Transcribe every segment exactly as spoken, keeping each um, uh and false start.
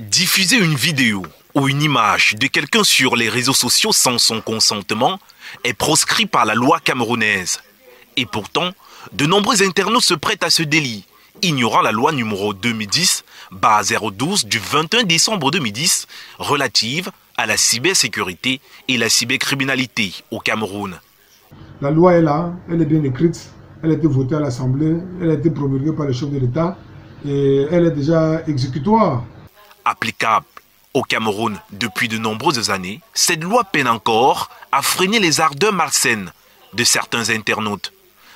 Diffuser une vidéo ou une image de quelqu'un sur les réseaux sociaux sans son consentement est proscrit par la loi camerounaise. Et pourtant, de nombreux internautes se prêtent à ce délit, ignorant la loi numéro deux mille dix zéro douze du vingt et un décembre deux mille dix relative à la cybersécurité et la cybercriminalité au Cameroun. La loi est là, elle est bien écrite, elle a été votée à l'Assemblée, elle a été promulguée par le chef de l'État et elle est déjà exécutoire. Applicable au Cameroun depuis de nombreuses années, cette loi peine encore à freiner les ardeurs malsaines de certains internautes.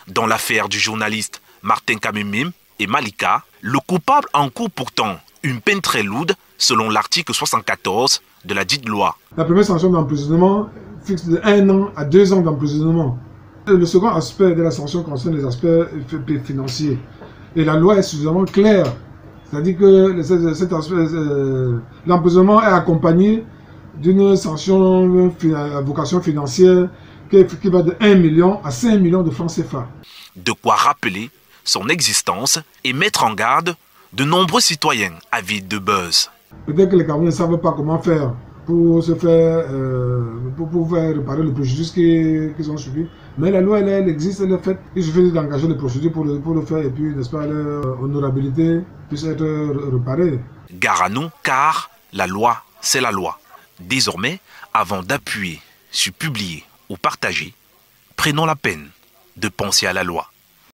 Dans l'affaire du journaliste Martin Kamimim et Malika, le coupable encourt pourtant une peine très lourde selon l'article soixante-quatorze de la dite loi. La première sanction d'emprisonnement fixe de un an à deux ans d'emprisonnement. Le second aspect de la sanction concerne les aspects financiers. Et la loi est suffisamment claire. C'est-à-dire que l'emprisonnement est accompagné d'une sanction à vocation financière qui va de un million à cinq millions de francs C F A. De quoi rappeler son existence et mettre en garde de nombreux citoyens avides de buzz. Peut-être que les Camerounais ne savent pas comment faire pour se faire, euh, pour, pour faire réparer le préjudice qu'ils ont subi. Mais la loi, elle, elle existe, elle est faite. Il suffit d'engager les procédures pour le, pour le faire et puis, n'est-ce pas, leur honorabilité puisse être réparée. Gare à nous, car la loi, c'est la loi. Désormais, avant d'appuyer, sur publier ou partager, prenons la peine de penser à la loi.